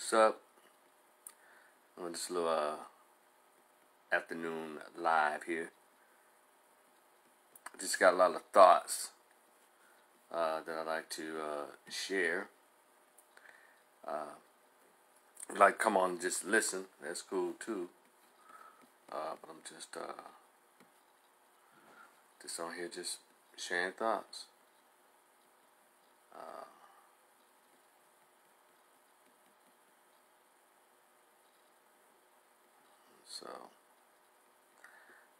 What's up? I'm on this little afternoon live here. Just got a lot of thoughts that I'd like to share. Like, come on, just listen. That's cool too. But I'm just on here, just sharing thoughts.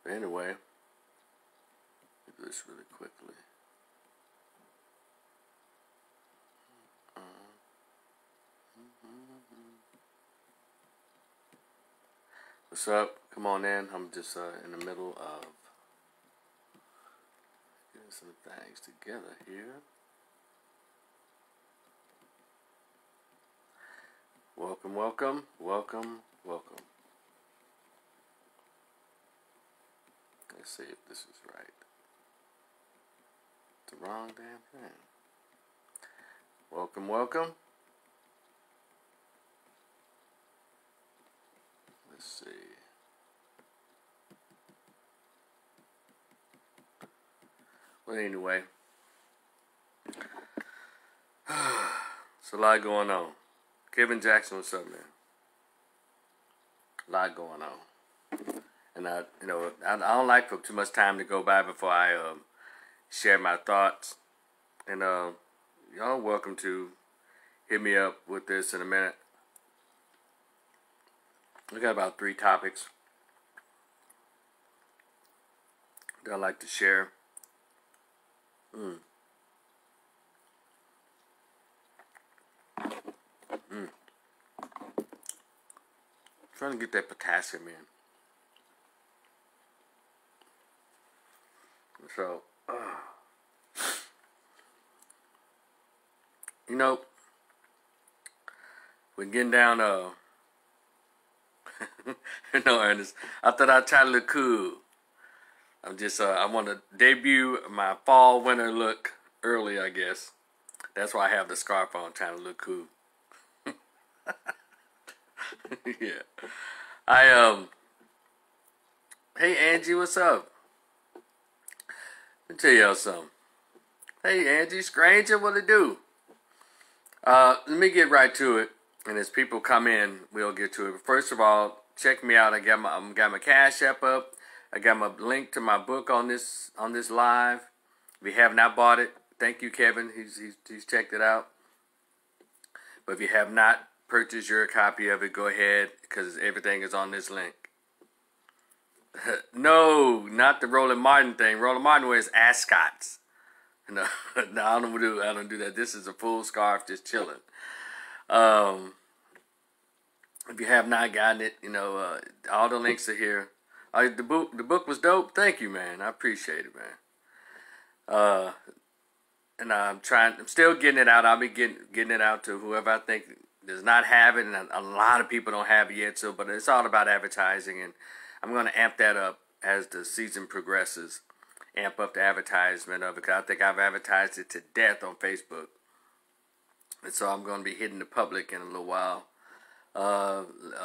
But anyway, let me do this really quickly. What's up? Come on in. I'm just in the middle of getting some things together here. Welcome, welcome, welcome, welcome. Let's see if this is right. It's the wrong damn thing. Welcome, welcome. Let's see. Well, anyway. It's a lot going on. Kevin Jackson, what's up, man? A lot going on. And I don't like for too much time to go by before I share my thoughts. And y'all welcome to hit me up with this in a minute. We got about 3 topics that I like to share. I'm trying to get that potassium in. So, we're getting down, no, Ernest, I thought I'd try to look cool. I'm just, I want to debut my fall winter look early, I guess. That's why I have the scarf on, trying to look cool. Yeah. Hey Angie, what's up? Let me tell y'all something. Hey, Angie, stranger, what it do? Let me get right to it, and as people come in, we'll get to it. But first of all, check me out. I got my Cash App up. I got my link to my book on this live. If you have not bought it, thank you, Kevin. He's checked it out. But if you have not purchased your copy of it, go ahead, because everything is on this link. No, not the Roland Martin thing. Roland Martin wears ascots. No, no, I don't do that. This is a full scarf, just chilling. If you have not gotten it, all the links are here. The book was dope. Thank you, man. I appreciate it, man. And I'm still getting it out. I'll be getting it out to whoever I think does not have it, and a lot of people don't have it yet. So, but it's all about advertising, and I'm going to amp that up as the season progresses. Amp up the advertisement of it, because I think I've advertised it to death on Facebook. And so I'm going to be hitting the public in a little while.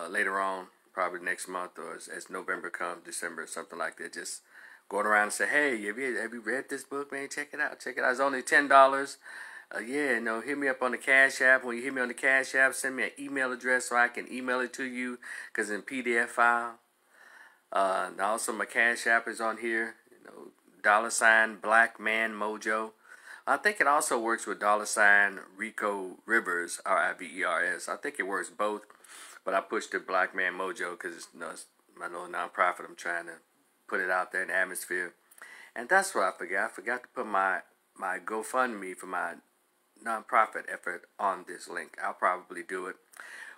Later on, probably next month, or as November comes, December, something like that. Just going around and say, hey, have you read this book, man? Check it out. Check it out. It's only $10. Hit me up on the Cash App. When you hit me on the Cash App, send me an email address so I can email it to you, because in PDF file. And also my Cash App is on here, $ Black Man Mojo. I think it also works with $ Rico Rivers, R-I-V-E-R-S. I think it works both, but I pushed the Black Man Mojo because it's my little nonprofit. I'm trying to put it out there in the atmosphere. And that's what I forgot. I forgot to put my GoFundMe for my nonprofit effort on this link. I'll probably do it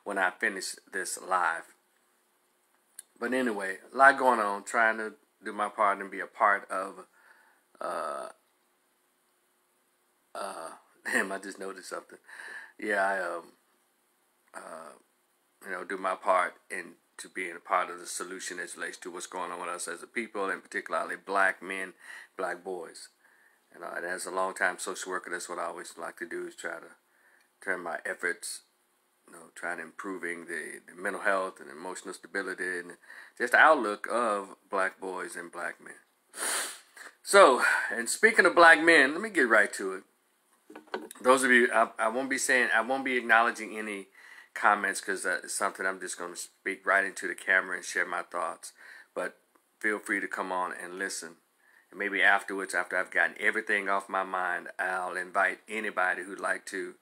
when I finish this live. But anyway, a lot going on, trying to do my part and be a part of, damn, I just noticed something. Yeah, I do my part into being a part of the solution as relates to what's going on with us as a people, and particularly black men, black boys. And as a long-time social worker, that's what I always like to do, is try to turn my efforts trying to improving the mental health and emotional stability and just the outlook of black boys and black men. So, and speaking of black men, let me get right to it. Those of you, I won't be saying, I won't be acknowledging any comments because it's something I'm just going to speak right into the camera and share my thoughts. But feel free to come on and listen. And maybe afterwards, after I've gotten everything off my mind, I'll invite anybody who'd like to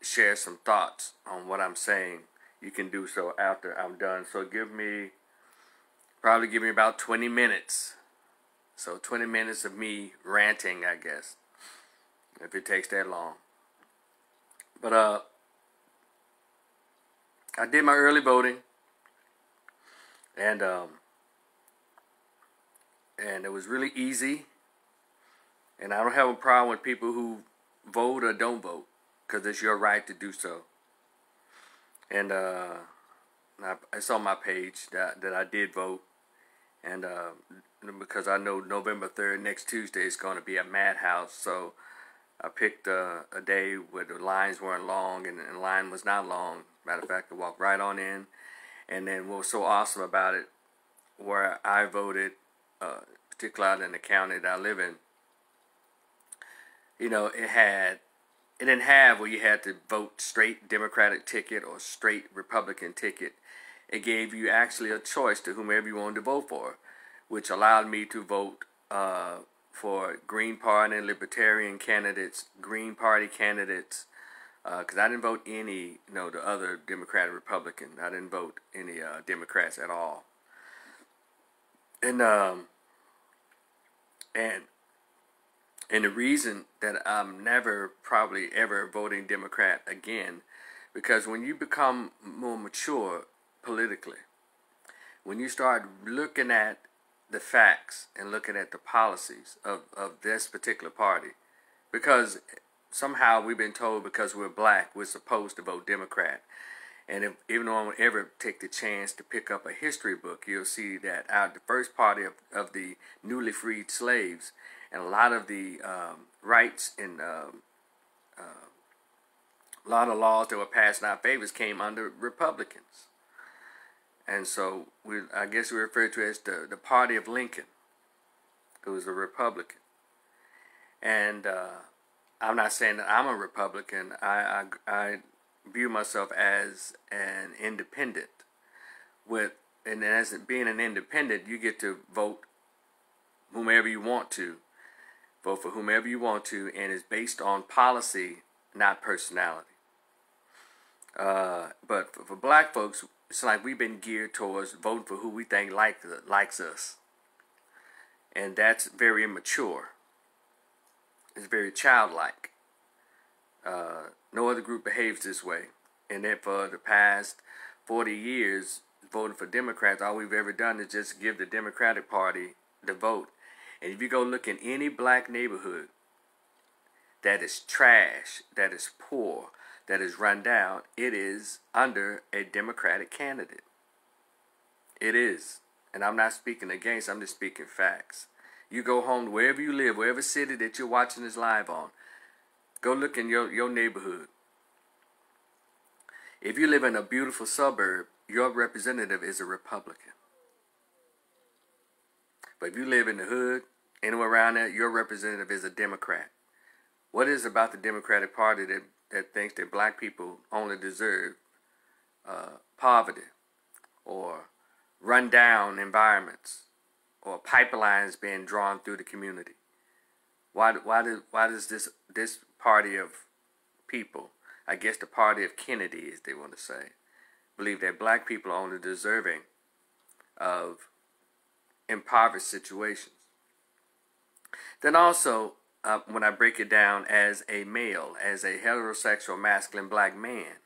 share some thoughts on what I'm saying. You can do so after I'm done. So give me, probably give me about 20 minutes. So 20 minutes of me ranting, I guess, if it takes that long. But I did my early voting, and it was really easy. And I don't have a problem with people who vote or don't vote, because it's your right to do so. And I saw my page that I did vote, and because I know November 3rd, next Tuesday, is going to be a madhouse. So I picked a day where the lines weren't long, and the line was not long. Matter of fact, I walked right on in. And then what was so awesome about it, where I voted, particularly in the county that I live in, it didn't have where you had to vote straight Democratic ticket or straight Republican ticket. It gave you actually a choice to whomever you wanted to vote for, which allowed me to vote for Green Party and Libertarian candidates, Green Party candidates, because I didn't vote any, the other Democrat or Republican. I didn't vote any Democrats at all. And the reason that I'm never probably ever voting Democrat again, because when you become more mature politically, when you start looking at the facts and looking at the policies of this particular party, because somehow we've been told because we're black, we're supposed to vote Democrat. And if, even though I would ever take the chance to pick up a history book, you'll see that the first party of the newly freed slaves and a lot of the rights and a lot of laws that were passed in our favors came under Republicans. And so I guess we refer to it as the party of Lincoln, who was a Republican. And I'm not saying that I'm a Republican. I view myself as an independent. And as being an independent, you get to vote whomever you want to, vote for whomever you want to, and it's based on policy, not personality. But for black folks, it's like we've been geared towards voting for who we think likes us. And that's very immature. It's very childlike. No other group behaves this way. And then for the past 40 years, voting for Democrats, all we've ever done is just give the Democratic Party the vote. And if you go look in any black neighborhood that is trash, that is poor, that is run down, it is under a Democratic candidate. It is. And I'm not speaking against, I'm just speaking facts. You go home, wherever you live, wherever city that you're watching this live on, go look in your neighborhood. If you live in a beautiful suburb, your representative is a Republican. But if you live in the hood, anywhere around there, your representative is a Democrat. What is it about the Democratic Party that thinks that black people only deserve poverty or run-down environments or pipelines being drawn through the community? Why does this party of people, I guess the party of Kennedy, as they want to say, believe that black people are only deserving of impoverished situations? Then also, when I break it down as a male, as a heterosexual, masculine black man,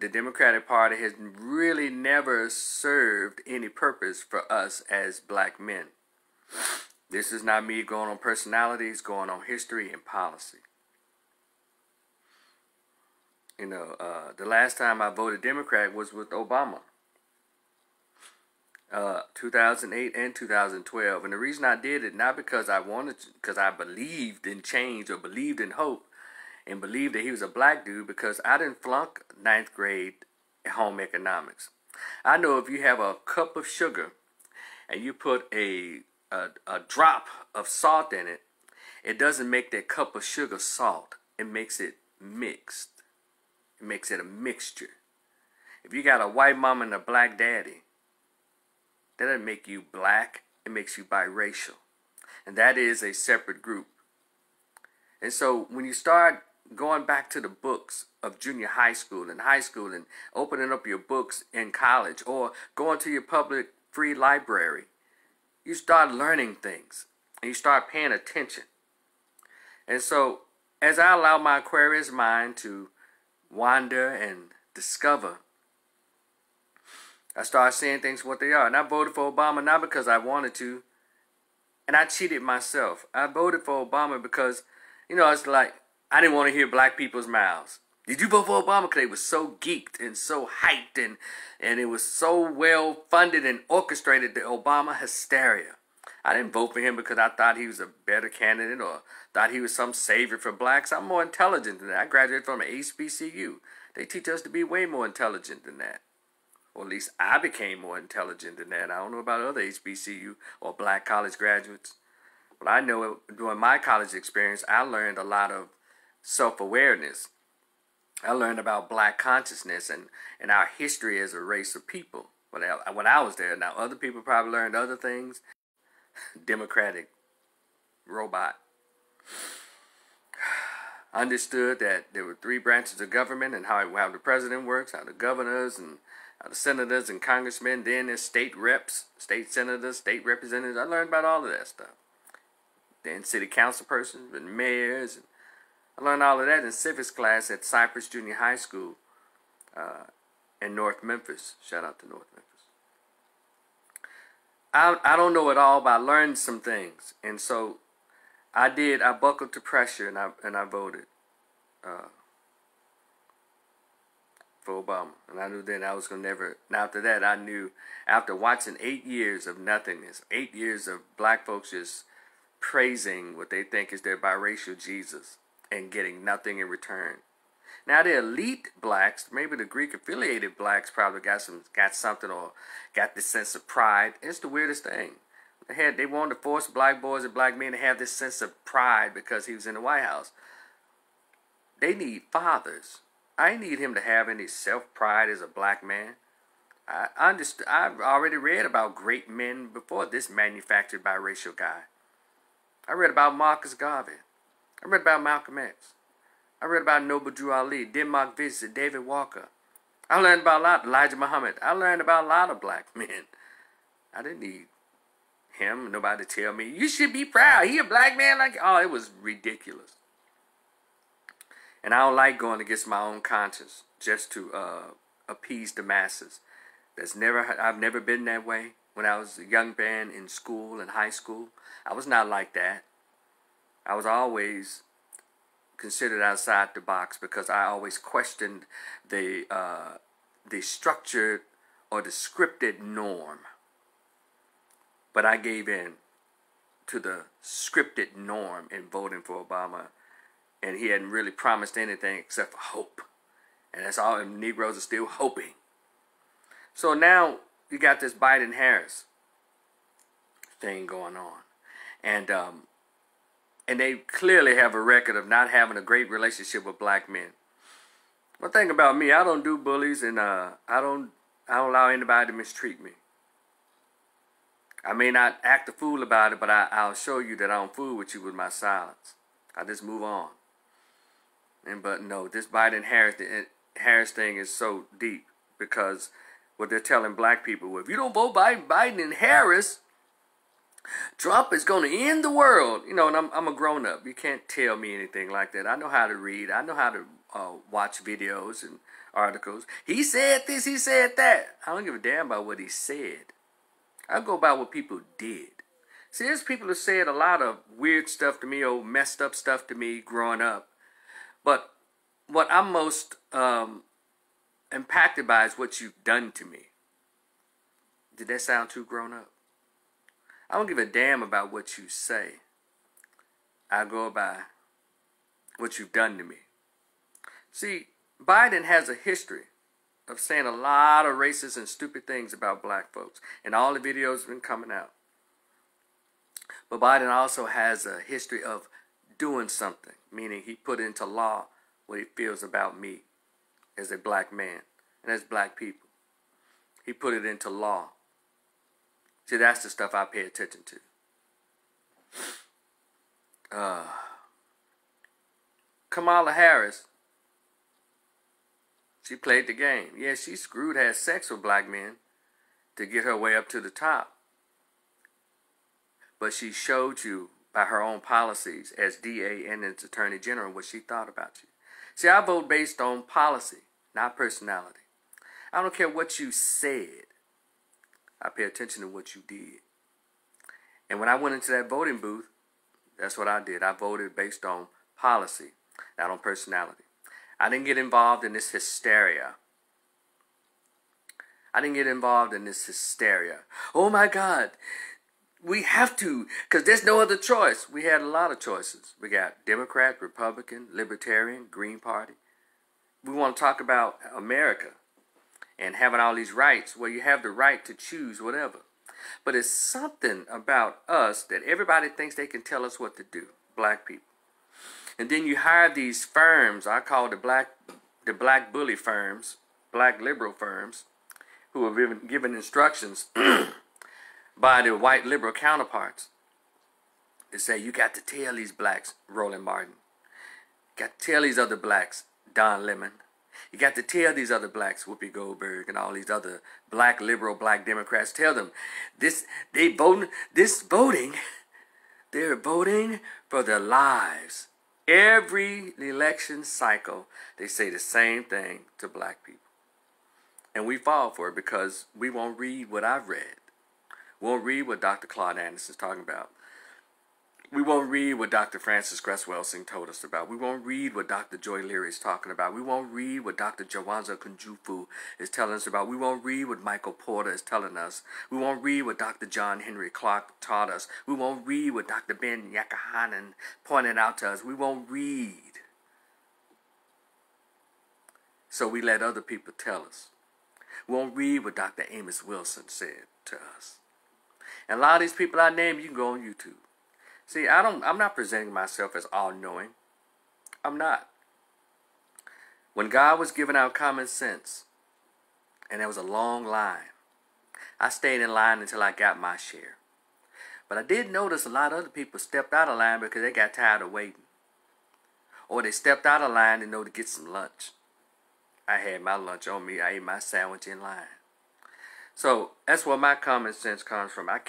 the Democratic Party has really never served any purpose for us as black men. This is not me going on personalities, going on history and policy. The last time I voted Democrat was with Obama. 2008 and 2012, and the reason I did it, not because I wanted to, because I believed in change or believed in hope. and believed that he was a black dude because I didn't flunk ninth grade home economics. I know if you have a cup of sugar and you put a drop of salt in it, it doesn't make that cup of sugar salt. It makes it mixed. It makes it a mixture. If you got a white mom and a black daddy, that doesn't make you black. It makes you biracial. And that is a separate group. And so when you start going back to the books of junior high school and opening up your books in college or going to your public free library, you start learning things and you start paying attention. And so as I allow my Aquarius mind to wander and discover, I started seeing things for what they are. And I voted for Obama not because I wanted to. And I cheated myself. I voted for Obama because, you know, it's like I didn't want to hear black people's mouths. Did you vote for Obama? Because they were so geeked and so hyped and it was so well funded and orchestrated, the Obama hysteria. I didn't vote for him because I thought he was a better candidate or thought he was some savior for blacks. I'm more intelligent than that. I graduated from an HBCU. They teach us to be way more intelligent than that. Or at least I became more intelligent than that. I don't know about other HBCU or black college graduates. But I know during my college experience, I learned a lot of self-awareness. I learned about black consciousness and our history as a race of people when I was there. Now, other people probably learned other things. Democratic robot. Understood that there were three branches of government and how the president works, how the governors and the senators and congressmen, then there's state reps, state senators, state representatives. I learned about all of that stuff. Then city council persons and mayors. And I learned all of that in civics class at Cypress Junior High School in North Memphis. Shout out to North Memphis. I don't know it all, but I learned some things. And so I buckled to pressure and I voted for Obama. And I knew then I was going to never. Now after that, I knew after watching 8 years of nothingness, 8 years of black folks just praising what they think is their biracial Jesus and getting nothing in return. Now the elite blacks, maybe the Greek affiliated blacks, probably got something or got this sense of pride. It's the weirdest thing. They wanted to force black boys and black men to have this sense of pride because he was in the White House. They need fathers. I need him to have any self-pride as a black man. I've already read about great men before this manufactured biracial guy. I read about Marcus Garvey. I read about Malcolm X. I read about Noble Drew Ali, Denmark Vincent, David Walker. I learned about a lot, Elijah Muhammad. I learned about a lot of black men. I didn't need him, nobody tell me, you should be proud, he a black man like you. Oh, it was ridiculous. And I don't like going against my own conscience just to appease the masses. I've never been that way. When I was a young man in school, in high school, I was not like that. I was always considered outside the box because I always questioned the structured or the scripted norm. But I gave in to the scripted norm in voting for Obama. And he hadn't really promised anything except for hope. And that's all, and Negroes are still hoping. So now you got this Biden-Harris thing going on. And they clearly have a record of not having a great relationship with black men. One thing about me, I don't do bullies, and I don't allow anybody to mistreat me. I may not act a fool about it, but I'll show you that I don't fool with you with my silence. I just move on. But no, this Biden-Harris thing is so deep because what they're telling black people, well, if you don't vote Biden and Harris, Trump is going to end the world. You know, and I'm a grown-up. You can't tell me anything like that. I know how to read. I know how to watch videos and articles. He said this, he said that. I don't give a damn about what he said. I go by what people did. See, there's people who said a lot of weird stuff to me, or messed up stuff to me growing up. But what I'm most impacted by is what you've done to me. Did that sound too grown up? I don't give a damn about what you say. I go by what you've done to me. See, Biden has a history of saying a lot of racist and stupid things about black folks, and all the videos have been coming out. But Biden also has a history of doing something, meaning he put into law what he feels about me as a black man and as black people. He put it into law. See, that's the stuff I pay attention to. Kamala Harris, she played the game. Yeah, she screwed, had sex with black men to get her way up to the top. But she showed you by her own policies as DA and as Attorney General what she thought about you. See, I vote based on policy, not personality. I don't care what you said. I pay attention to what you did. And when I went into that voting booth, that's what I did. I voted based on policy, not on personality. I didn't get involved in this hysteria. Oh my God, we have to, because there's no other choice. We had a lot of choices. We got Democrat, Republican, Libertarian, Green Party. We want to talk about America and having all these rights. Well, you have the right to choose whatever. But it's something about us that everybody thinks they can tell us what to do, black people. And then you hire these firms, I call the black bully firms, black liberal firms, who are given instructions by their white liberal counterparts. They say, you got to tell these blacks, Roland Martin. You got to tell these other blacks, Don Lemon. You got to tell these other blacks, Whoopi Goldberg, and all these other black liberal, black Democrats. Tell them, they're voting for their lives. Every election cycle, they say the same thing to black people. And we fall for it because we won't read what I've read. We won't read what Dr. Claude Anderson is talking about. We won't read what Dr. Francis Cresswell-Singh told us about. We won't read what Dr. Joy Leary is talking about. We won't read what Dr. Jawanza Kunjufu is telling us about. We won't read what Michael Porter is telling us. We won't read what Dr. John Henry Clark taught us. We won't read what Dr. Ben Yakahanan pointed out to us. We won't read. So we let other people tell us. We won't read what Dr. Amos Wilson said to us. And a lot of these people I named, you can go on YouTube. See, I'm not presenting myself as all-knowing. I'm not. When God was giving out common sense, and there was a long line, I stayed in line until I got my share. But I did notice a lot of other people stepped out of line because they got tired of waiting. Or they stepped out of line in order to get some lunch. I had my lunch on me. I ate my sandwich in line. So that's where my common sense comes from. I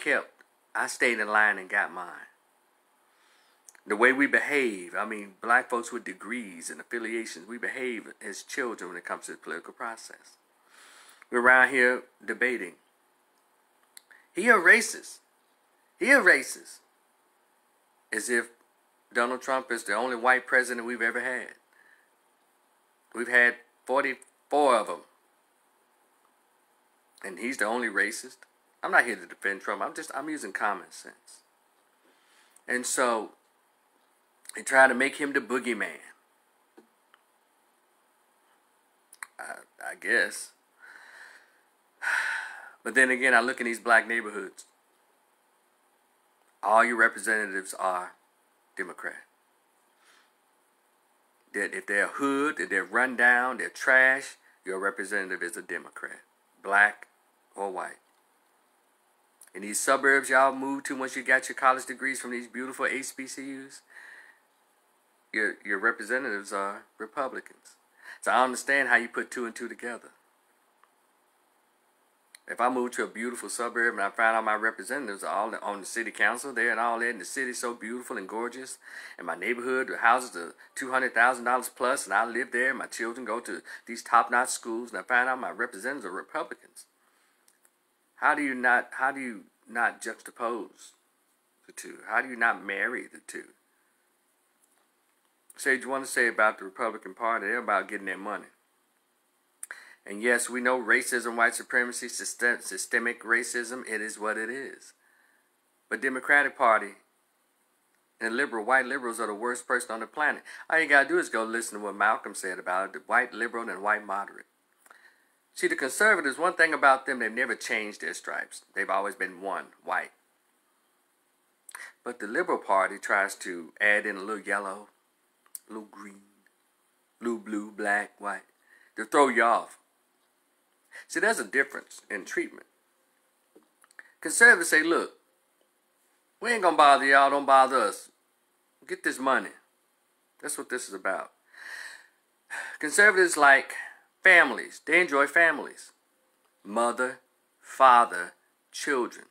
stayed in line and got mine. The way we behave, I mean, black folks with degrees and affiliations, we behave as children when it comes to the political process. We're around here debating. He a racist. As if Donald Trump is the only white president we've ever had. We've had 44 of them. And he's the only racist. I'm not here to defend Trump. I'm using common sense. And so they try to make him the boogeyman. I guess. But then again, I look in these black neighborhoods. All your representatives are Democrat. That if they're hood, if they're run down, they're trash, your representative is a Democrat. Black or white. In these suburbs y'all move to once you got your college degrees from these beautiful HBCUs, Your representatives are Republicans. So I understand how you put two and two together. If I move to a beautiful suburb and I find out my representatives are all on the city council there and all that, and the city's so beautiful and gorgeous, and my neighborhood houses are $200,000 plus, and I live there, and my children go to these top-notch schools, and I find out my representatives are Republicans. How do you not juxtapose the two? How do you not marry the two? Sage, you want to say about the Republican Party, they're about getting their money. And yes, we know racism, white supremacy, systemic racism, it is what it is. But Democratic Party and white liberals are the worst person on the planet. All you gotta do is go listen to what Malcolm said about it, the white liberal and white moderate. See, the conservatives, one thing about them, they've never changed their stripes. They've always been one, white. But the Liberal Party tries to add in a little yellow, a little green, a little blue, black, white, to throw you off. See, there's a difference in treatment. Conservatives say, look, we ain't gonna bother y'all, don't bother us. Get this money. That's what this is about. Conservatives like families. They enjoy families. Mother, father, children.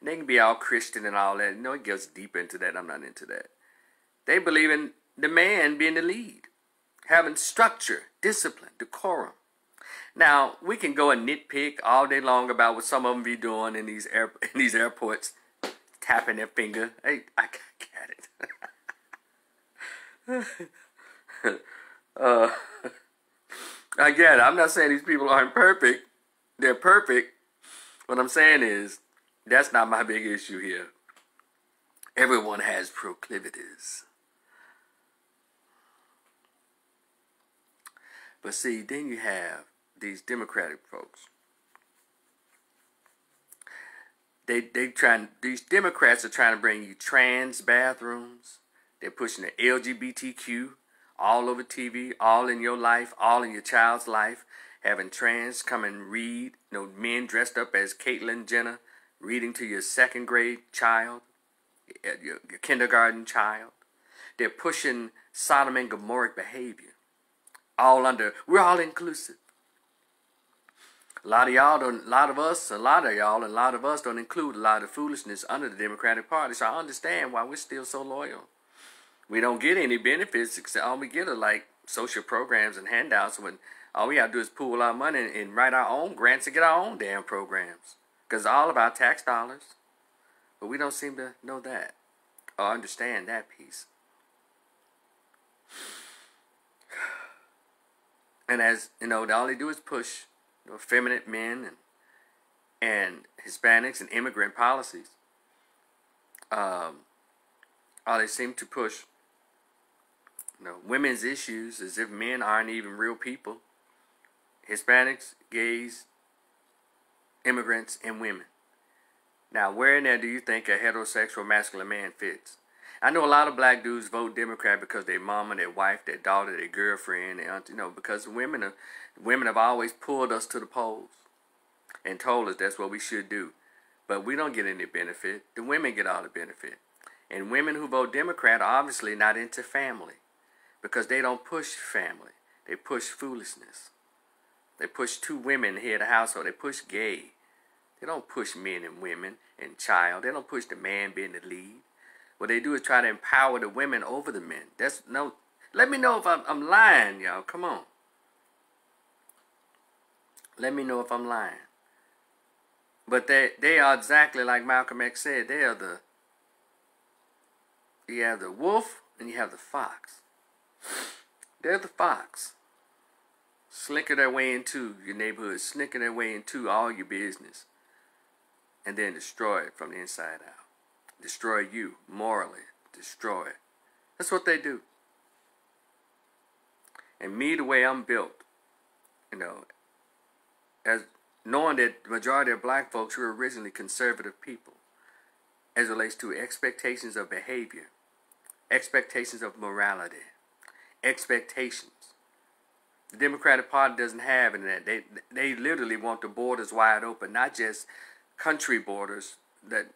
And they can be all Christian and all that. No, it gets deep into that. I'm not into that. They believe in the man being the lead, having structure, discipline, decorum. Now, we can go and nitpick all day long about what some of them be doing in these airports, tapping their finger. Hey, I got it. I get it. I'm not saying these people aren't perfect. They're perfect. What I'm saying is, that's not my big issue here. Everyone has proclivities. But see, then you have these Democratic folks. These Democrats are trying to bring you trans bathrooms. They're pushing the LGBTQ all over TV, all in your life, all in your child's life. Having trans come and read. You know, men dressed up as Caitlyn Jenner reading to your second grade child, your kindergarten child. They're pushing Sodom and Gomorrah behavior. All under, we're all inclusive. A lot of y'all don't, a lot of us don't include a lot of foolishness under the Democratic Party. So I understand why we're still so loyal. We don't get any benefits except all we get are like social programs and handouts. When all we gotta do is pool our money and write our own grants and get our own damn programs, because all of our tax dollars. But we don't seem to know that or understand that piece. And as you know, all they do is push effeminate men and Hispanics and immigrant policies. They seem to push women's issues as if men aren't even real people. Hispanics, gays, immigrants, and women. Now, where in there do you think a heterosexual masculine man fits? I know a lot of black dudes vote Democrat because their mama, their wife, their daughter, their girlfriend, their auntie, because women have always pulled us to the polls and told us that's what we should do. But we don't get any benefit. The women get all the benefit. And women who vote Democrat are obviously not into family, because they don't push family. They push foolishness. They push two women here in the household. They push gay. They don't push men and women and child. They don't push the man being the lead. What they do is try to empower the women over the men. That's no. Let me know if I'm lying, y'all. Come on. Let me know if I'm lying. But they are exactly like Malcolm X said. They are the. You have the wolf and you have the fox. They're the fox. Slinking their way into your neighborhood, slinking their way into all your business, and then destroy it from the inside out. Destroy you morally. Destroy it. That's what they do. And me, the way I'm built, as knowing that the majority of black folks were originally conservative people, as relates to expectations of behavior, expectations of morality, expectations. The Democratic Party doesn't have any of that. They literally want the borders wide open, not just country borders that.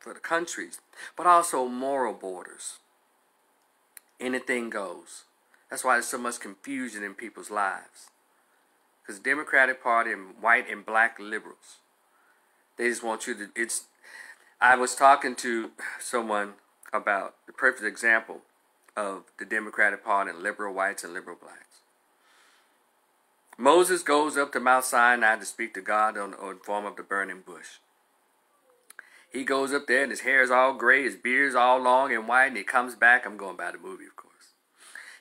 For the countries, but also moral borders. Anything goes. That's why there's so much confusion in people's lives. Because the Democratic Party and white and black liberals, they just want you to. I was talking to someone about the perfect example of the Democratic Party and liberal whites and liberal blacks. Moses goes up to Mount Sinai to speak to God on form of the burning bush. He goes up there and his hair is all gray, his beard is all long and white, and he comes back. I'm going by the movie, of course.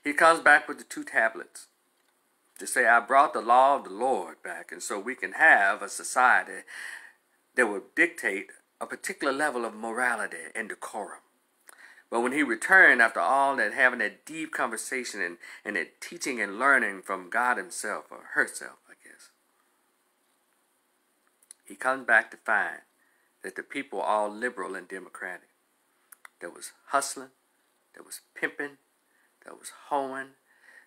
He comes back with the two tablets to say, I brought the law of the Lord back, and so we can have a society that will dictate a particular level of morality and decorum. But when he returned after all that, having that deep conversation and that teaching and learning from God himself or herself, I guess, he comes back to find that the people were all liberal and democratic. There was hustling, there was pimping, there was hoeing,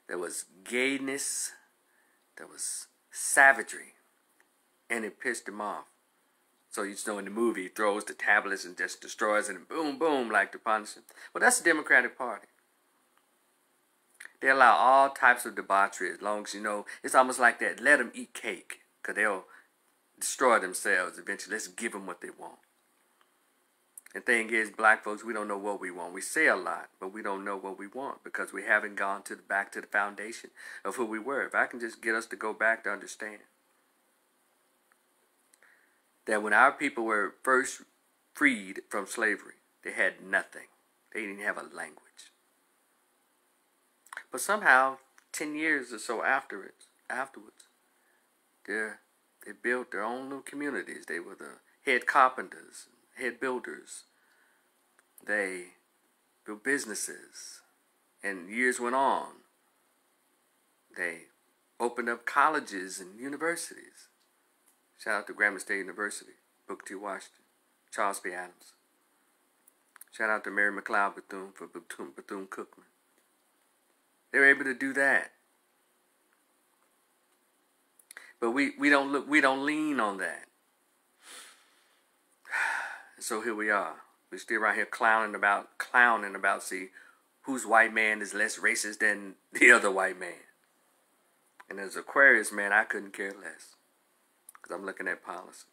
there was gayness, there was savagery, and it pissed him off. So you just know in the movie, he throws the tablets and just destroys it and boom, boom, like the Punisher. Well, that's the Democratic Party. They allow all types of debauchery as long as you know. It's almost like that, let them eat cake, because they'll destroy themselves eventually. Let's give them what they want. The thing is, black folks, we don't know what we want. We say a lot, but we don't know what we want because we haven't gone to the, back to the foundation of who we were. If I can just get us to go back to understand that when our people were first freed from slavery, they had nothing. They didn't have a language. But somehow, 10 years or so afterwards, they built their own little communities. They were the head carpenters, head builders. They built businesses. And years went on. They opened up colleges and universities. Shout out to Grambling State University, Booker T. Washington, Charles B. Adams. Shout out to Mary McLeod Bethune for Bethune-Cookman. They were able to do that. But we don't lean on that. So here we are. We're still around here clowning about see whose white man is less racist than the other white man. And as Aquarius man, I couldn't care less. Because I'm looking at policy.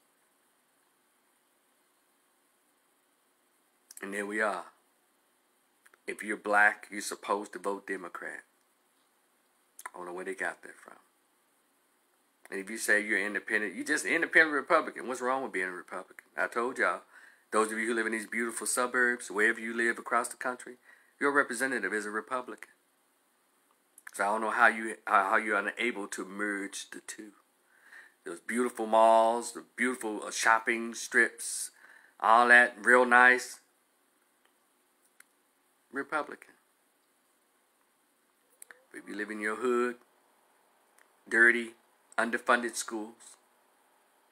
And there we are. If you're black, you're supposed to vote Democrat. I don't know where they got that from. And if you say you're independent, you're just an independent Republican. What's wrong with being a Republican? I told y'all, those of you who live in these beautiful suburbs, wherever you live across the country, your representative is a Republican. So I don't know how you're unable to merge the two. Those beautiful malls, the beautiful shopping strips, all that real nice. Republican. But if you live in your hood, dirty, underfunded schools,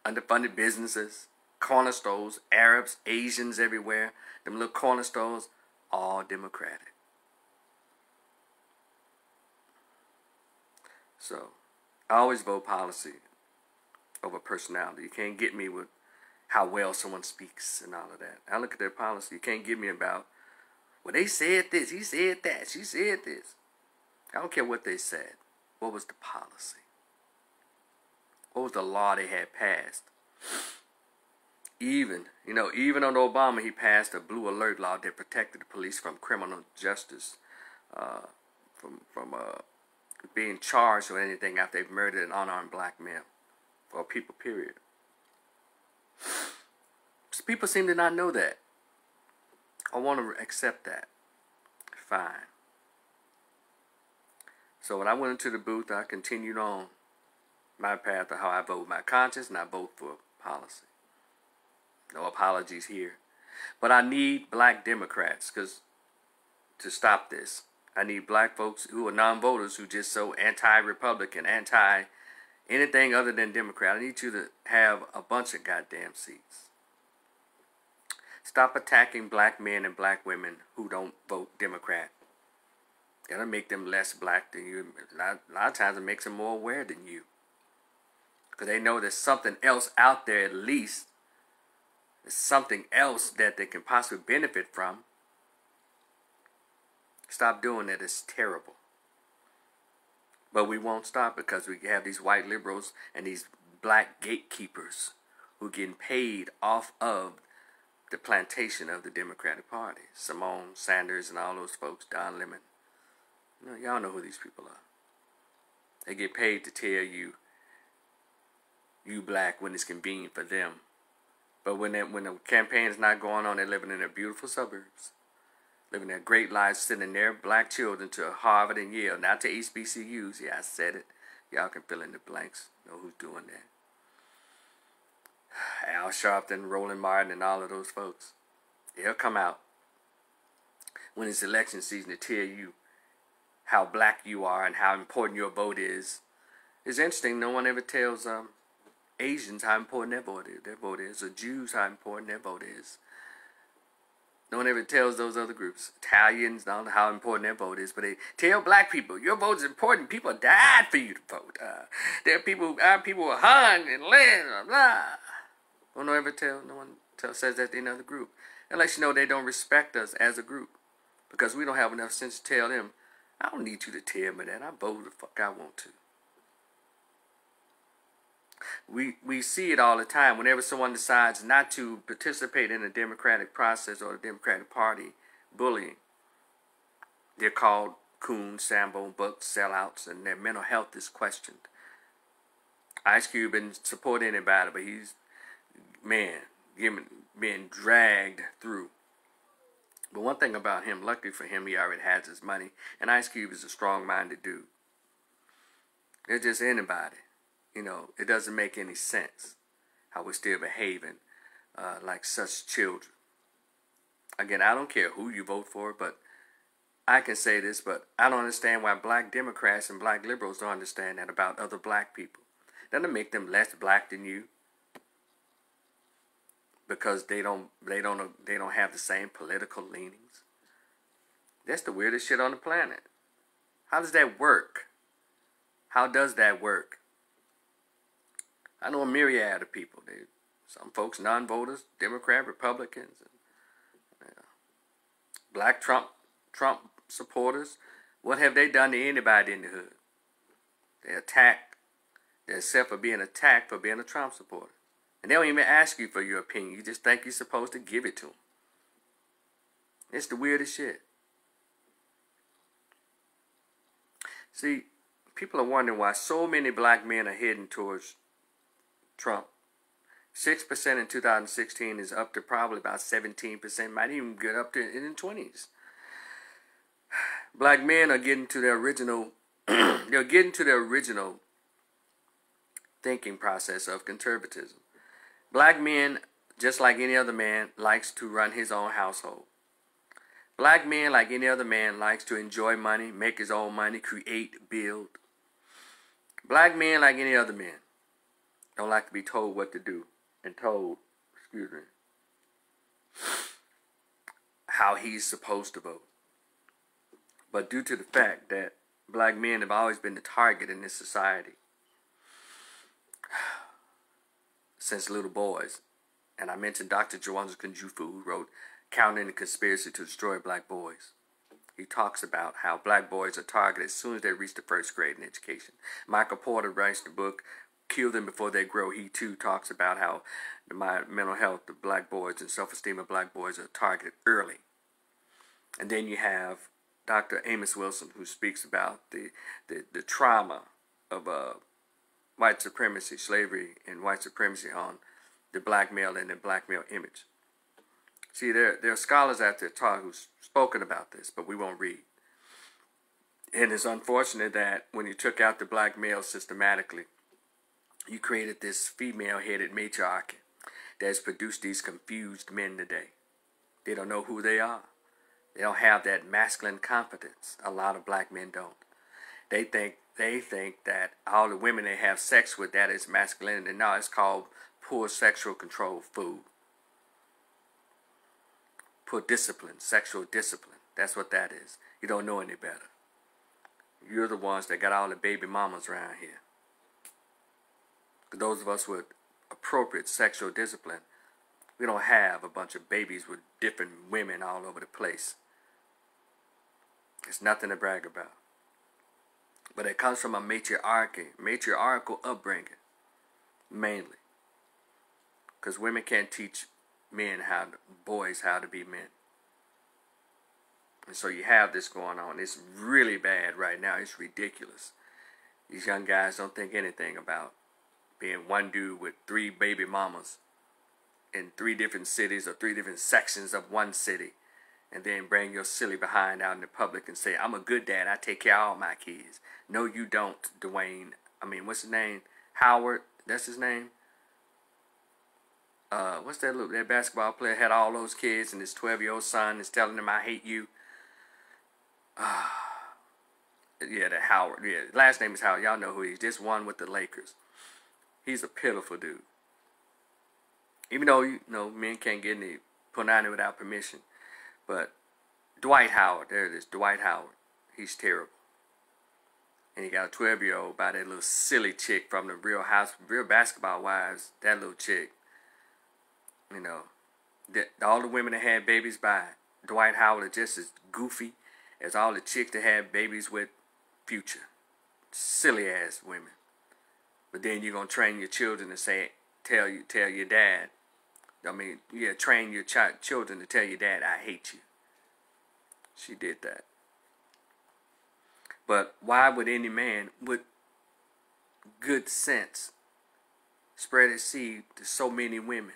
underfunded businesses, corner stores, Arabs, Asians everywhere, them little corner stores, all Democratic. So, I always vote policy over personality. You can't get me with how well someone speaks and all of that. I look at their policy. You can't get me about, well, they said this, he said that, she said this. I don't care what they said. What was the policy? What was the law they had passed? Even under Obama, he passed a blue alert law that protected the police from criminal justice, from being charged or anything after they've murdered an unarmed black man. Or people, period. People seem to not know that. I want to accept that. Fine. So when I went into the booth, I continued on my path of how I vote with my conscience, and I vote for policy. No apologies here. But I need black Democrats to stop this. I need black folks who are non-voters, who just so anti-Republican, anything other than Democrat. I need you to have a bunch of goddamn seats. Stop attacking black men and black women who don't vote Democrat. That'll make them less black than you. A lot of times it makes them more aware than you. Because they know there's something else out there, at least. There's something else that they can possibly benefit from. Stop doing that. It's terrible. But we won't stop because we have these white liberals and these black gatekeepers who are getting paid off of the plantation of the Democratic Party. Simone Sanders and all those folks, Don Lemon. Y'all know who these people are. They get paid to tell you, you black, when it's convenient for them. But when the campaign is not going on, they're living in their beautiful suburbs. Living their great lives, sending their black children to Harvard and Yale, not to HBCUs. Yeah, I said it. Y'all can fill in the blanks. Know who's doing that. Al Sharpton, Roland Martin, and all of those folks. They'll come out. when it's election season to tell you how black you are and how important your vote is. It's interesting, no one ever tells Asians how important their vote is, or Jews how important their vote is. No one ever tells those other groups. Italians, I don't know how important their vote is, but they tell black people, your vote's important. People died for you to vote. There are people were hung and land, blah, blah. No one says that to another group. Unless you know they don't respect us as a group, because we don't have enough sense to tell them, I don't need you to tell me that. I vote the fuck I want to. We see it all the time. Whenever someone decides not to participate in a democratic process or the Democratic Party, bullying. They're called coons, Sambo, bucks, sellouts, and their mental health is questioned. Ice Cube didn't support anybody, but he's, man, being dragged through. But one thing about him, luckily for him, he already has his money. And Ice Cube is a strong-minded dude. They're just anybody. You know, it doesn't make any sense how we're still behaving like such children. Again, I don't care who you vote for, but I can say this, but I don't understand why black Democrats and black liberals don't understand that about other black people. Doesn't make them less black than you, because they don't have the same political leanings. That's the weirdest shit on the planet. How does that work? How does that work? I know a myriad of people. Some folks, non-voters, Democrat, Republicans, and, black Trump supporters. What have they done to anybody in the hood? They attack themselves for being attacked for being a Trump supporter. And they don't even ask you for your opinion. You just think you're supposed to give it to them. It's the weirdest shit. See, people are wondering why so many black men are heading towards Trump. 6% in 2016 is up to probably about 17%, might even get up to in the 20s. Black men are getting to their original thinking process of conservatism. Black men, just like any other man, likes to run his own household. Black men, like any other man, likes to enjoy money, make his own money, create, build. Black men, like any other man, don't like to be told what to do and told, excuse me, how he's supposed to vote. But due to the fact that black men have always been the target in this society since little boys, and I mentioned Dr. Jawanza Kunjufu, who wrote Countering the Conspiracy to Destroy Black Boys. He talks about how black boys are targeted as soon as they reach the first grade in education. Michael Porter writes the book Kill Them Before They Grow. He too talks about how the mental health of black boys and self-esteem of black boys are targeted early. And then you have Dr. Amos Wilson, who speaks about the trauma of white supremacy, slavery, and white supremacy on the black male and the black male image. See, there are scholars out there who've spoken about this, but we won't read. And it's unfortunate that when you took out the black male systematically, you created this female-headed matriarchy that's produced these confused men today. They don't know who they are. They don't have that masculine confidence. A lot of black men don't. They think that all the women they have sex with, that is masculinity. No, it's called poor sexual control, fool. Poor discipline, sexual discipline. That's what that is. You don't know any better. You're the ones that got all the baby mamas around here. Those of us with appropriate sexual discipline, we don't have a bunch of babies with different women all over the place. It's nothing to brag about. But it comes from a matriarchal upbringing, mainly. Because women can't teach boys how to be men. And so you have this going on. It's really bad right now. It's ridiculous. These young guys don't think anything about being one dude with three baby mamas in three different cities or three different sections of one city, and then bring your silly behind out in the public and say, I'm a good dad, I take care of all my kids. No, you don't, Dwayne. I mean, what's his name? Howard, that's his name? What's that basketball player had all those kids, and his 12-year-old son is telling him, I hate you. Yeah, that Howard. Yeah, last name is Howard. Y'all know who he is. This one with the Lakers. He's a pitiful dude. Even though, you know, men can't get any punani without permission. But Dwight Howard. There it is. Dwight Howard. He's terrible. And he got a 12-year-old by that little silly chick from the Real Basketball Wives. That little chick. You know. That all the women that had babies by Dwight Howard are just as goofy as all the chicks that had babies with Future. Silly ass women. But then you're gonna train your children to say, tell your dad. I mean, yeah, train your children to tell your dad, I hate you. She did that. But why would any man with good sense spread his seed to so many women?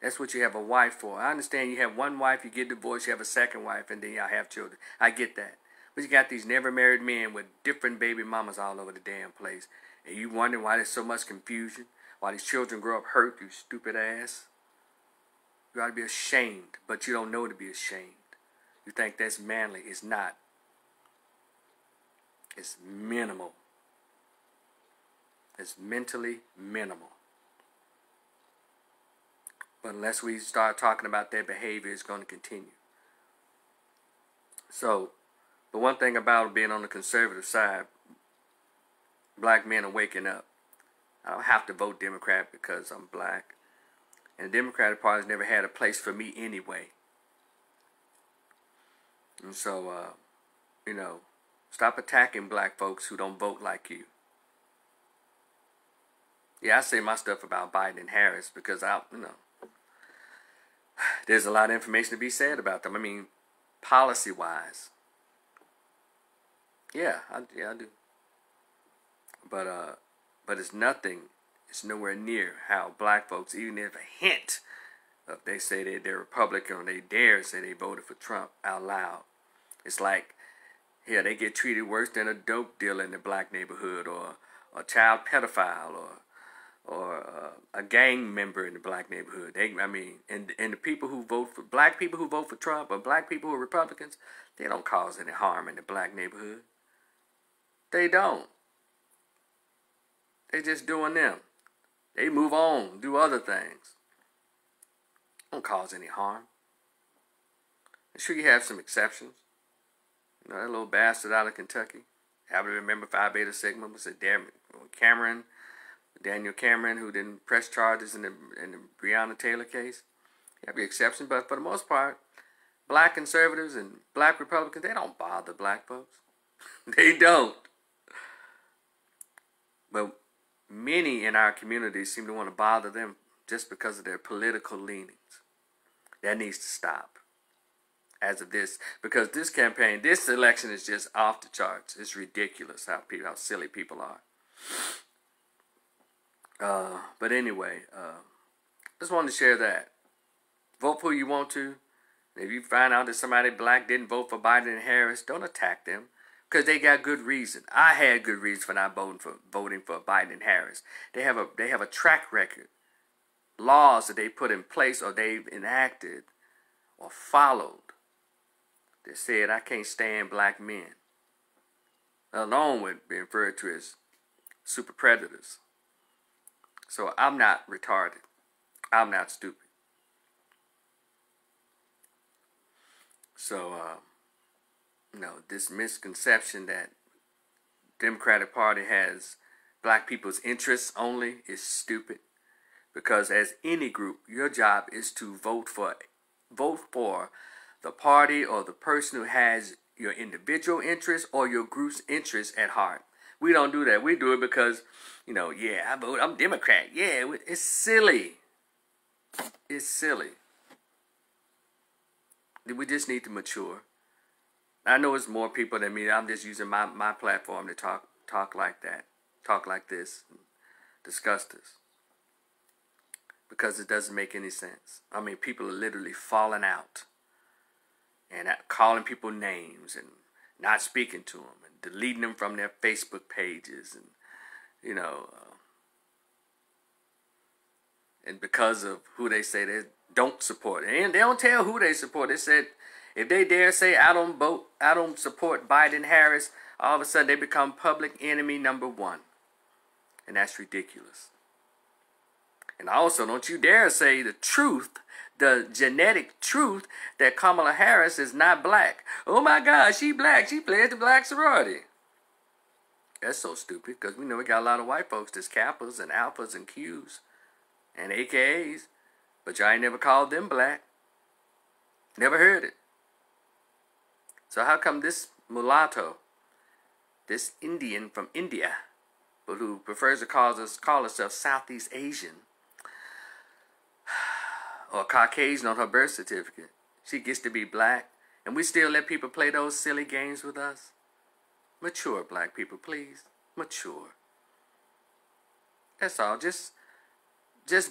That's what you have a wife for. I understand you have one wife, you get divorced, you have a second wife, and then y'all have children. I get that. But you got these never married men with different baby mamas all over the damn place. And you wondering why there's so much confusion, why these children grow up hurt, you stupid ass. You ought to be ashamed, but you don't know to be ashamed. You think that's manly. It's not. It's minimal. It's mentally minimal. But unless we start talking about their behavior, it's going to continue. So, the one thing about being on the conservative side, black men are waking up. I don't have to vote Democrat because I'm black. And the Democratic Party's never had a place for me anyway. And so, you know, stop attacking black folks who don't vote like you. Yeah, I say my stuff about Biden and Harris because I, you know, there's a lot of information to be said about them. I mean, policy-wise. Yeah, I do. But it's nothing. It's nowhere near how black folks, even if a hint of they say they're Republican or they dare say they voted for Trump out loud. It's like, yeah, they get treated worse than a dope dealer in the black neighborhood or a child pedophile or a gang member in the black neighborhood. They, I mean, and the people who vote for, black people who vote for Trump or black people who are Republicans, they don't cause any harm in the black neighborhood. They don't. They just doing them. They move on, do other things. Don't cause any harm. I'm sure you have some exceptions. You know, that little bastard out of Kentucky. Happen to remember Phi Beta Sigma was a Cameron. Daniel Cameron, who didn't press charges in the Breonna Taylor case. You have the exception, but for the most part, black conservatives and black Republicans, they don't bother black folks. They don't. But many in our community seem to want to bother them just because of their political leanings. That needs to stop. As of this, because this campaign, this election is just off the charts. It's ridiculous how silly people are. But anyway, just wanted to share that. Vote for who you want to. If you find out that somebody black didn't vote for Biden and Harris, don't attack them because they got good reason. I had good reason for not voting for Biden and Harris. They have a track record, laws that they put in place or they've enacted or followed that said I can't stand black men, along with being referred to as super predators. So I'm not retarded. I'm not stupid. So, you know, this misconception that Democratic Party has black people's interests only is stupid. Because as any group, your job is to vote for the party or the person who has your individual interests or your group's interests at heart. We don't do that. We do it because, you know, yeah, I vote. I'm Democrat. Yeah, it's silly. It's silly. We just need to mature. I know it's more people than me. I'm just using my platform to talk like that, talk like this, and discuss this. Because it doesn't make any sense. I mean, people are literally falling out and calling people names and not speaking to them. Deleting them from their Facebook pages, and you know, and because of who they say they don't support, and they don't tell who they support. They said If they dare say I don't support Biden, Harris, all of a sudden they become public enemy number one. And that's ridiculous. And also, don't you dare say the truth, the genetic truth, that Kamala Harris is not black. Oh my God, she black. She pledged the black sorority. That's so stupid, because we know we got a lot of white folks that's Kappas and Alphas and Qs and AKAs. But y'all ain't never called them black. Never heard it. So how come this mulatto, this Indian from India, but who prefers to call herself Southeast Asian, or Caucasian on her birth certificate, she gets to be black, and we still let people play those silly games with us? Mature, black people, please. Mature. That's all. Just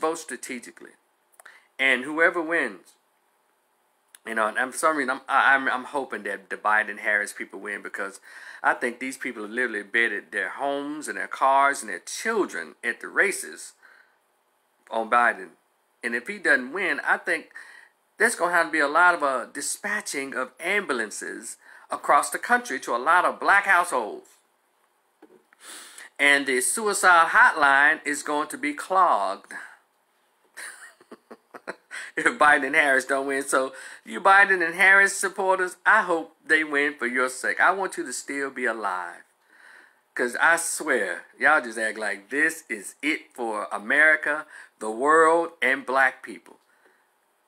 vote strategically, and whoever wins, you know. And I'm hoping that the Biden-Harris people win, because I think these people have literally betted their homes and their cars and their children at the races on Biden. And if he doesn't win, I think there's going to have to be a lot of dispatching of ambulances across the country to a lot of black households. And the suicide hotline is going to be clogged if Biden and Harris don't win. So you Biden and Harris supporters, I hope they win for your sake. I want you to still be alive. Because I swear, y'all just act like this is it for America, the world, and black people.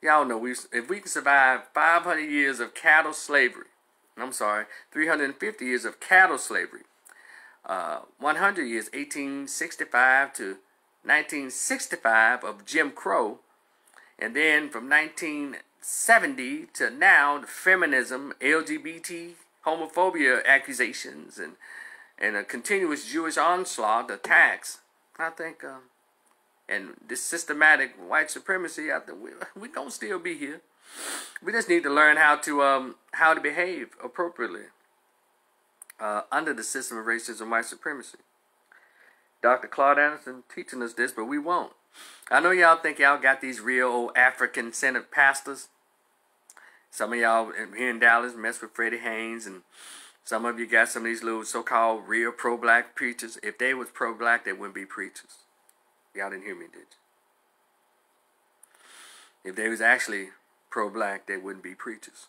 Y'all know if we can survive 500 years of cattle slavery, I'm sorry, 350 years of cattle slavery, 100 years, 1865 to 1965 of Jim Crow, and then from 1970 to now, the feminism, LGBT, homophobia accusations, and a continuous Jewish onslaught, attacks, I think, and this systematic white supremacy, I think we're going to still be here. We just need to learn how to behave appropriately under the system of racism and white supremacy. Dr. Claude Anderson teaching us this, but we won't. I know y'all think y'all got these real old African-centered pastors. Some of y'all here in Dallas mess with Freddie Haynes, and some of you got some of these little so-called real pro-black preachers. If they was pro-black, they wouldn't be preachers. Y'all didn't hear me, did you? If they was actually pro-black, they wouldn't be preachers.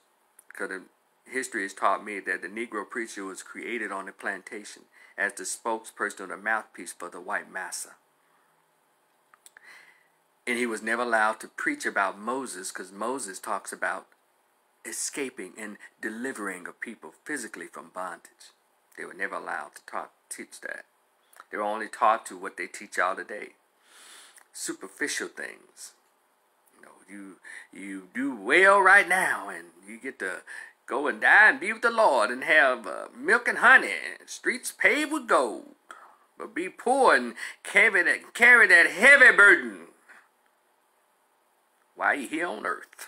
Because history has taught me that the Negro preacher was created on the plantation as the spokesperson or the mouthpiece for the white massa. And he was never allowed to preach about Moses, because Moses talks about escaping and delivering a people physically from bondage. They were never allowed to teach that. They were only taught to what they teach y'all today. Superficial things. You know, you do well right now, and you get to go and die and be with the Lord and have milk and honey and streets paved with gold. But be poor and carry that heavy burden while you're here on earth.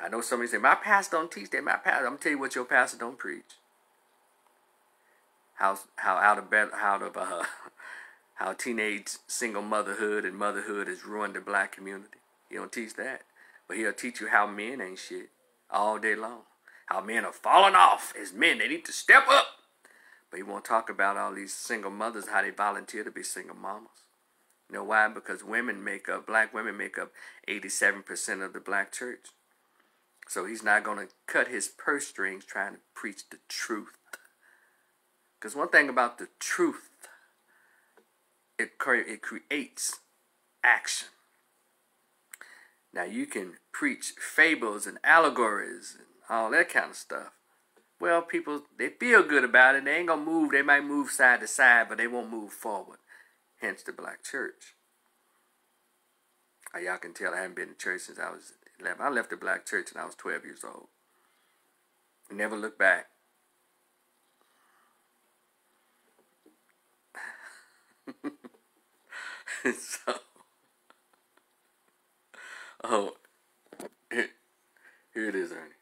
I know somebody say, my pastor don't teach that. My pastor, I'm gonna tell you what your pastor don't preach. How teenage single motherhood and motherhood has ruined the black community. He don't teach that, but he'll teach you how men ain't shit all day long. How men are falling off as men. They need to step up. But he won't talk about all these single mothers, how they volunteer to be single mamas. You know why? Because black women make up 87% of the black church. So he's not going to cut his purse strings trying to preach the truth. Because one thing about the truth, it creates action. Now you can preach fables and allegories and all that kind of stuff. Well, people, they feel good about it. They ain't going to move. They might move side to side, but they won't move forward. Hence the black church. Y'all can tell I haven't been to church since I was... I left the black church when I was 12 years old. Never looked back. Here it is, Ernie.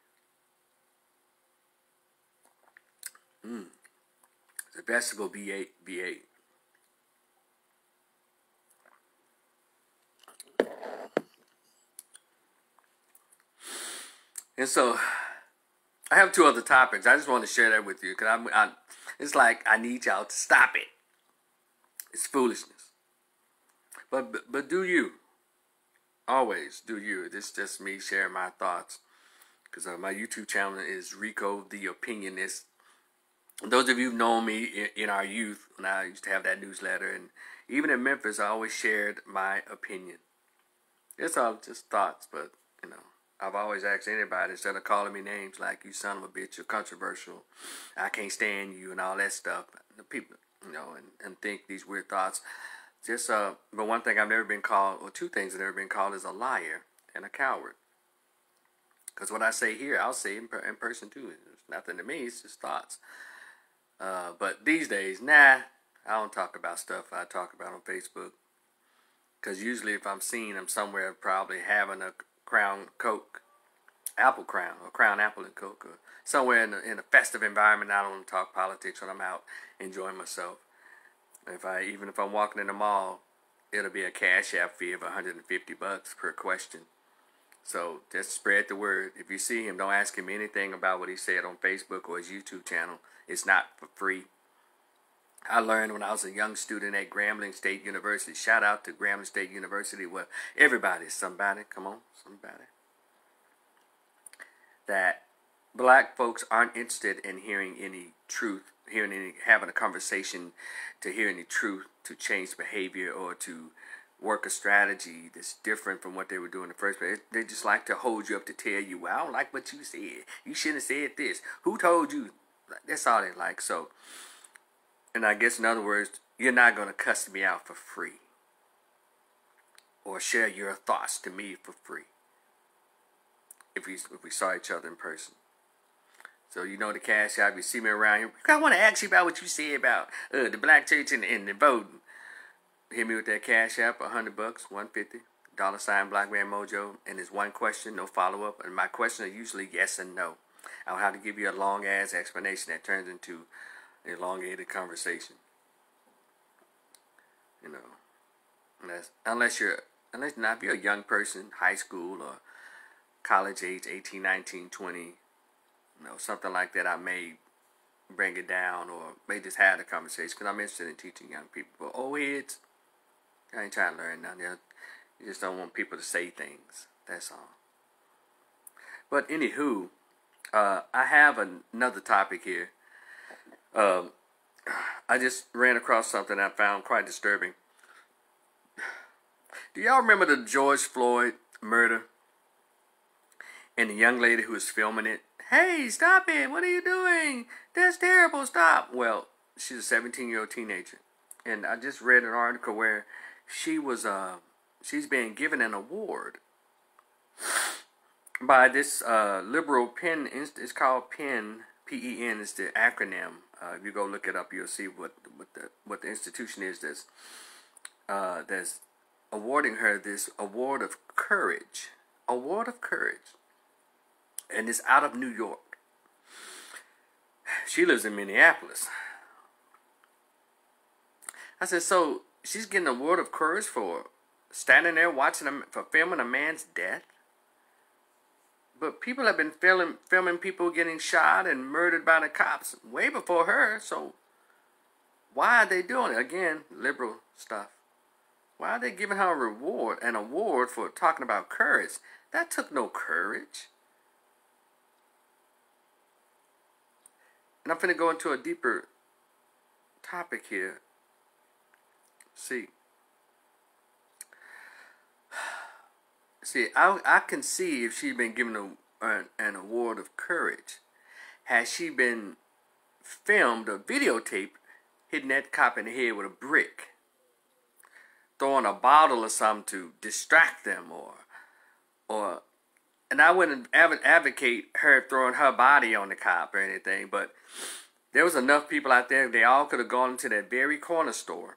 It's a vegetable B8. And so I have two other topics. I just want to share that with you because it's like I need y'all to stop it. It's foolishness. But do you. Always do you. This is just me sharing my thoughts. Because my YouTube channel is Rico the Opinionist. Those of you who've known me in our youth, when I used to have that newsletter, and even in Memphis, I always shared my opinion. It's all just thoughts, but, you know, I've always asked anybody, instead of calling me names like, you son of a bitch, you're controversial, I can't stand you, and all that stuff, the people, you know, and think these weird thoughts. Just, but one thing I've never been called, or two things I've never been called, is a liar and a coward. Because what I say here, I'll say in person, too. It's nothing to me, it's just thoughts. But these days, I don't talk about stuff I talk about on Facebook. Because usually if I'm seen, I'm somewhere probably having a Crown Coke, Apple Crown, or Crown Apple and Coke, or somewhere in a festive environment. I don't talk politics when I'm out enjoying myself. Even if I'm walking in the mall, it'll be a Cash App fee of $150 per question. So just spread the word. If you see him, don't ask him anything about what he said on Facebook or his YouTube channel. It's not for free. I learned when I was a young student at Grambling State University. Shout out to Grambling State University, where everybody's somebody. Come on, somebody. That black folks aren't interested in hearing any truth, having a conversation to hear any truth, to change behavior or to work a strategy that's different from what they were doing in the first place. They just like to hold you up to tell you, well, I don't like what you said. You shouldn't have said this. Who told you? That's all they like. So, and I guess in other words, you're not going to cuss me out for free or share your thoughts to me for free if we saw each other in person. So you know the Cash App, you see me around here, I want to ask you about what you said about the black church and the voting. Hit me with that Cash App, $100, $150, $ Black Man Mojo, and it's one question, no follow-up. And my questions are usually yes and no. I don't have to give you a long-ass explanation that turns into an elongated conversation. You know, unless you're a young person, high school or college age, 18, 19, 20, you know, something like that, I may bring it down or may just have the conversation because I'm interested in teaching young people. But old heads, I ain't trying to learn nothing. You just don't want people to say things. That's all. But anywho, I have another topic here. I just ran across something I found quite disturbing. Do y'all remember the George Floyd murder? And the young lady who was filming it, hey, stop it, what are you doing? That's terrible, stop. Well, she's a 17-year-old teenager. And I just read an article where she's being given an award by this liberal PEN. It's called PEN. PEN is the acronym. If you go look it up, you'll see what the institution is that's awarding her this award of courage. Award of courage. And it's out of New York. She lives in Minneapolis. I said, so she's getting an award of courage for standing there for filming a man's death? But people have been filming people getting shot and murdered by the cops way before her. So why are they doing it? Again, liberal stuff. Why are they giving her an award for talking about courage? That took no courage. And I'm going to go into a deeper topic here. See, I can see if she's been given an award of courage. Has she been filmed or videotaped hitting that cop in the head with a brick? Throwing a bottle or something to distract them or and I wouldn't advocate her throwing her body on the cop or anything, but there was enough people out there, they all could have gone into that very corner store.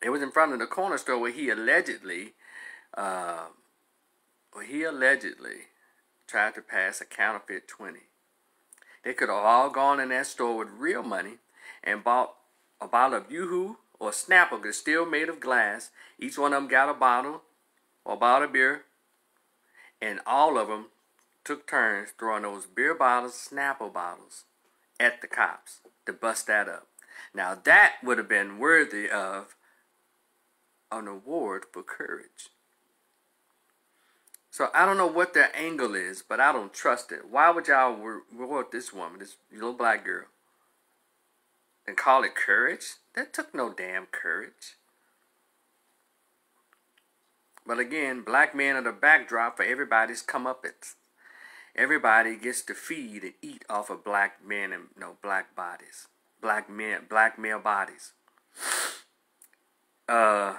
It was in front of the corner store where he allegedly tried to pass a counterfeit 20. They could have all gone in that store with real money and bought a bottle of Yoo-hoo or Snapple, because it's still made of glass. Each one of them got a bottle of beer, and all of them took turns throwing those beer bottles, Snapple bottles, at the cops to bust that up. Now that would have been worthy of an award for courage. So I don't know what their angle is, but I don't trust it. Why would y'all reward this woman, this little black girl, and call it courage? That took no damn courage. But again, black men are the backdrop for everybody's comeuppance. Everybody gets to feed and eat off of black men and black bodies, black men, black male bodies. Black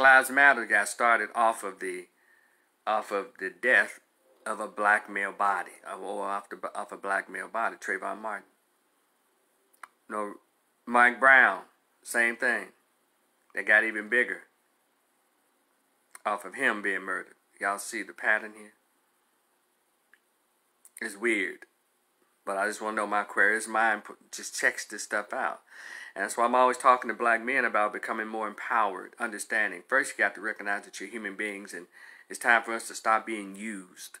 Lives Matter got started off of the death of a black male body, or off a black male body. Trayvon Martin, Mike Brown, same thing. They got even bigger off of him being murdered. Y'all see the pattern here? It's weird. But I just want to know, my Aquarius mind just checks this stuff out. And that's why I'm always talking to black men about becoming more empowered, understanding. First, you got to recognize that you're human beings, and it's time for us to stop being used.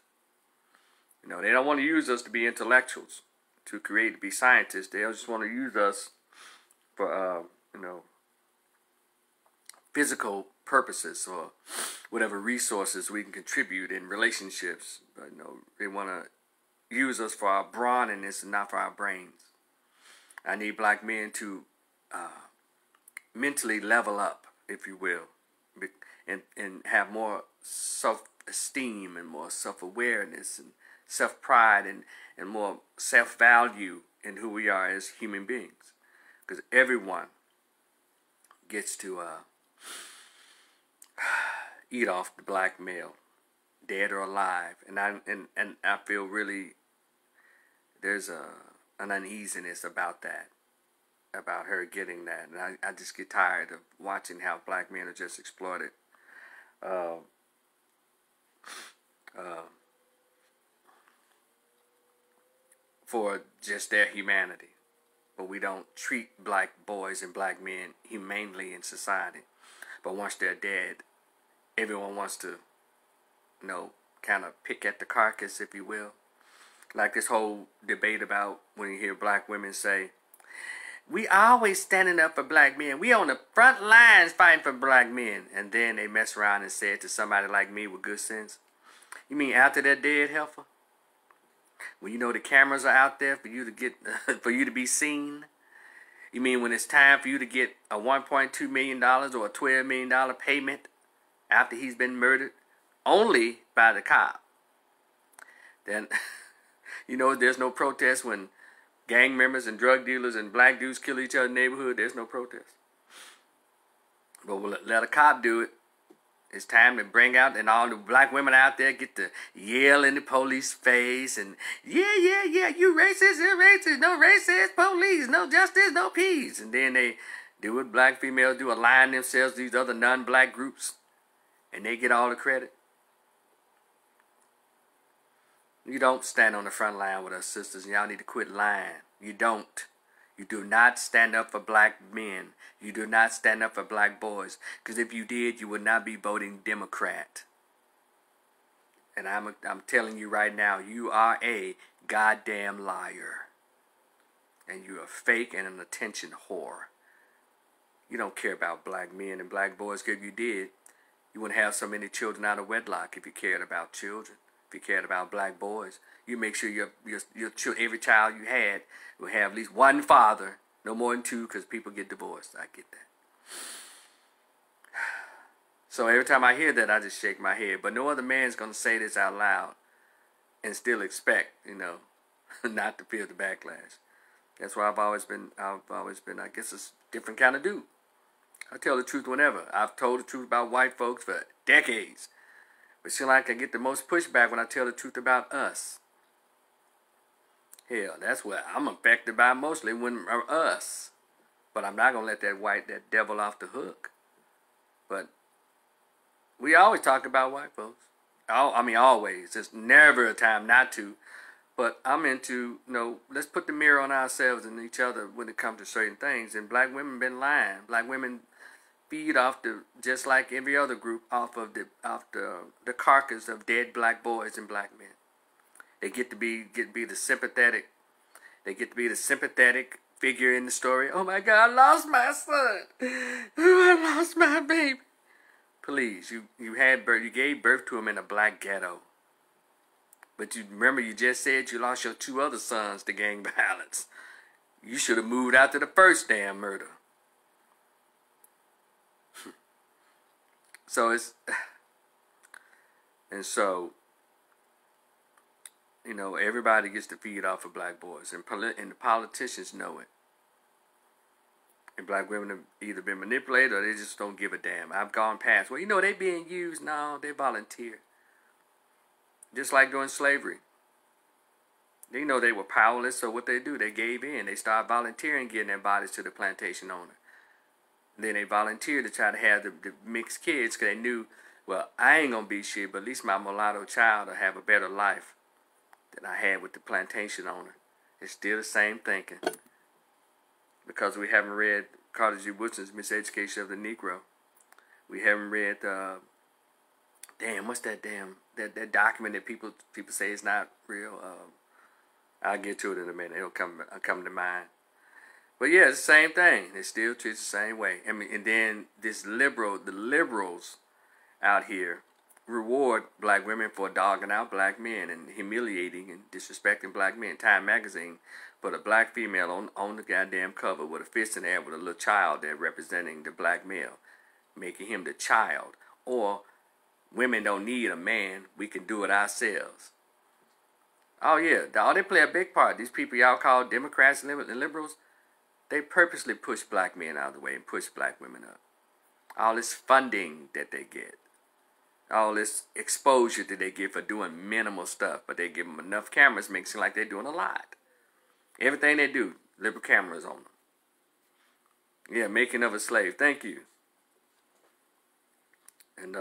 You know, they don't want to use us to be intellectuals, to create, to be scientists. They just want to use us for, physical purposes or whatever resources we can contribute in relationships. But they want to use us for our brawniness and not for our brains. I need black men to mentally level up, if you will, and have more self-esteem and more self-awareness and self-pride and more self-value in who we are as human beings. Because everyone gets to eat off the black male, dead or alive, and I feel really there's an uneasiness about that, about her getting that, and I just get tired of watching how black men are just exploited. For just their humanity, but we don't treat black boys and black men humanely in society. But once they're dead, everyone wants to, kind of pick at the carcass, if you will. Like this whole debate about when you hear black women say, "We always standing up for black men. We on the front lines fighting for black men." And then they mess around and say it to somebody like me with good sense. You mean after they're dead, heifer? When the cameras are out there for you to get, for you to be seen. You mean when it's time for you to get a $1.2 million or a $12 million payment after he's been murdered? Only by the cop. Then, there's no protest when gang members and drug dealers and black dudes kill each other in the neighborhood. There's no protest. But we'll let a cop do it. It's time to bring out, and all the black women out there get to yell in the police face and, yeah, you racist, you're racist, no racist, police, no justice, no peace. And then they do what black females do, align themselves to these other non-black groups, and they get all the credit. You don't stand on the front line with us, sisters, and y'all need to quit lying. You don't. You do not stand up for black men. You do not stand up for black boys. Because if you did, you would not be voting Democrat. And I'm telling you right now, you are a goddamn liar. And you're a fake and an attention whore. You don't care about black men and black boys. Because if you did, you wouldn't have so many children out of wedlock if you cared about children. If you cared about black boys, you make sure your every child you had will have at least one father, no more than two, because people get divorced. I get that. So every time I hear that, I just shake my head. But no other man's gonna say this out loud and still expect, not to feel the backlash. That's why I've always been, I guess, a different kind of dude. I tell the truth whenever. I've told the truth about white folks for decades. But seems like I get the most pushback when I tell the truth about us. Hell, that's what I'm affected by mostly, when us. But I'm not going to let that devil off the hook. But we always talk about white folks. Always. There's never a time not to. But I'm into, let's put the mirror on ourselves and each other when it comes to certain things. And black women been lying. Black women feed off the, just like every other group, off of the carcass of dead black boys and black men. They get to be the sympathetic. They get to be the sympathetic figure in the story. Oh my God, I lost my son. Oh, I lost my baby. Please, you gave birth to him in a black ghetto. But you remember, you just said you lost your two other sons to gang violence. You should have moved out to the first damn murder. So it's, and so, you know, everybody gets to feed off of black boys, and the politicians know it. And black women have either been manipulated or they just don't give a damn. I've gone past, well, you know, they being used. No, they volunteer. Just like during slavery. They know they were powerless, so what they do, they gave in. They started volunteering, getting their bodies to the plantation owner. Then they volunteered to try to have the mixed kids because they knew, well, I ain't going to be shit, but at least my mulatto child will have a better life than I had with the plantation owner. It's still the same thinking. Because we haven't read Carter G. Woodson's Miseducation of the Negro. We haven't read, damn, what's that damn, that document that people say is not real? I'll get to it in a minute. It'll come to mind. But yeah, it's the same thing. They still treat it the same way. I mean, and then the liberals out here reward black women for dogging out black men and humiliating and disrespecting black men. Time magazine put a black female on the goddamn cover with a fist in the air with a little child there representing the black male, making him the child. Or women don't need a man. We can do it ourselves. Oh yeah, all they play a big part. These people y'all call Democrats and liberals, they purposely push black men out of the way and push black women up. All this funding that they get, all this exposure that they get for doing minimal stuff, but they give them enough cameras, makes it seem like they're doing a lot. Everything they do, liberal cameras on them. Yeah, making of a slave. Thank you. And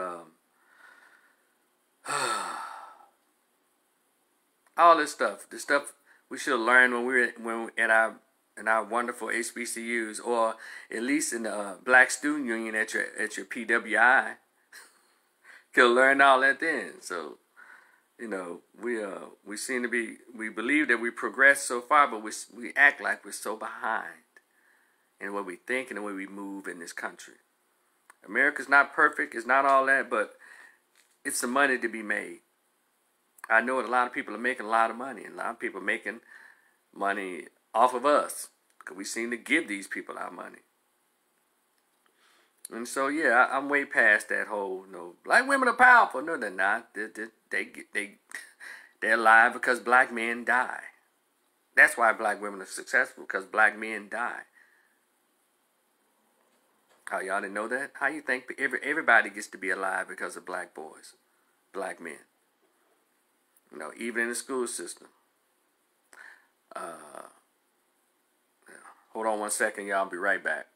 all this stuff, the stuff we should have learned when we were in our wonderful HBCUs, or at least in the Black Student Union at your PWI. Could have learned all that then. So, you know, we believe that we progressed so far, but we act like we're so behind in what we think and the way we move in this country. America's not perfect. It's not all that, but it's the money to be made. I know that a lot of people are making a lot of money, and a lot of people are making money off of us, because we seem to give these people our money. And so, yeah, I'm way past that whole, you know, black women are powerful. No, they're not. They're alive because black men die. That's why black women are successful, because black men die. How y'all didn't know that? How you think everybody gets to be alive because of black boys, black men? You know, even in the school system. Hold on one second, y'all. I'll be right back.